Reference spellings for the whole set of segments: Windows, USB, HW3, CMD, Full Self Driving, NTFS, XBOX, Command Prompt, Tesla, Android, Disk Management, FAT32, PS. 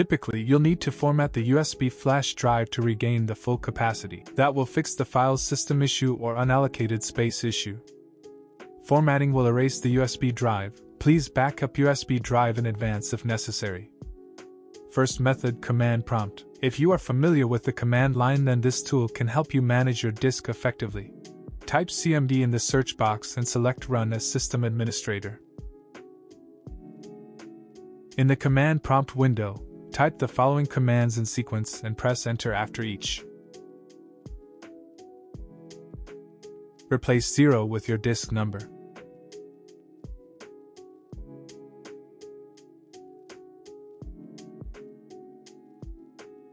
Typically, you'll need to format the USB flash drive to regain the full capacity. That will fix the file's system issue or unallocated space issue. Formatting will erase the USB drive. Please back up USB drive in advance if necessary. First method, command prompt. If you are familiar with the command line, then this tool can help you manage your disk effectively. Type CMD in the search box and select Run as System Administrator. In the command prompt window, type the following commands in sequence and press Enter after each. Replace 0 with your disk number.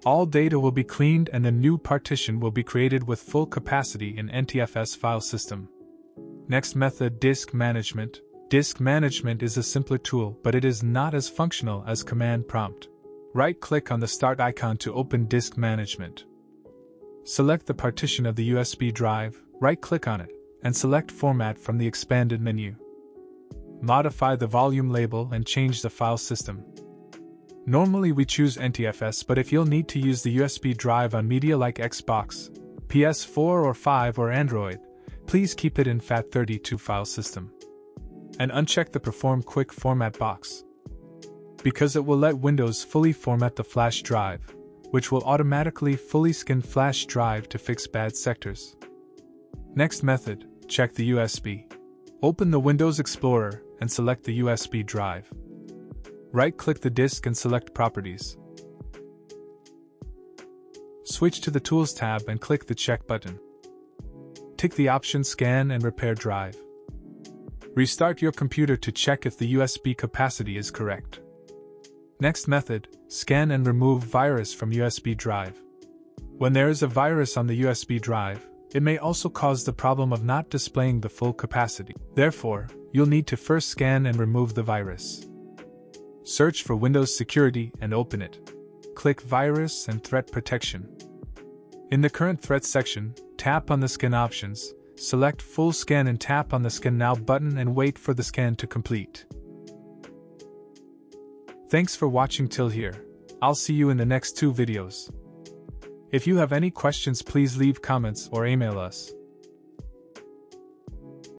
All data will be cleaned and a new partition will be created with full capacity in NTFS file system. Next method, disk management. Disk management is a simpler tool, but it is not as functional as command prompt. Right-click on the start icon to open disk management. Select the partition of the USB drive, right-click on it, and select format from the expanded menu. Modify the volume label and change the file system. Normally we choose NTFS, but if you'll need to use the USB drive on media like XBOX, PS4 or 5 or Android, please keep it in FAT32 file system. And uncheck the Perform Quick Format box, because it will let Windows fully format the flash drive, which will automatically fully scan flash drive to fix bad sectors. Next method, check the USB. Open the Windows Explorer and select the USB drive. Right-click the disk and select Properties. Switch to the Tools tab and click the Check button. Tick the option Scan and Repair Drive. Restart your computer to check if the USB capacity is correct. Next method, scan and remove virus from USB drive. When there is a virus on the USB drive, it may also cause the problem of not displaying the full capacity. Therefore, you'll need to first scan and remove the virus. Search for Windows Security and open it. Click Virus and Threat Protection. In the Current Threat section, tap on the Scan options, select Full Scan and tap on the Scan Now button and wait for the scan to complete. Thanks for watching till here. I'll see you in the next two videos. If you have any questions, please leave comments or email us.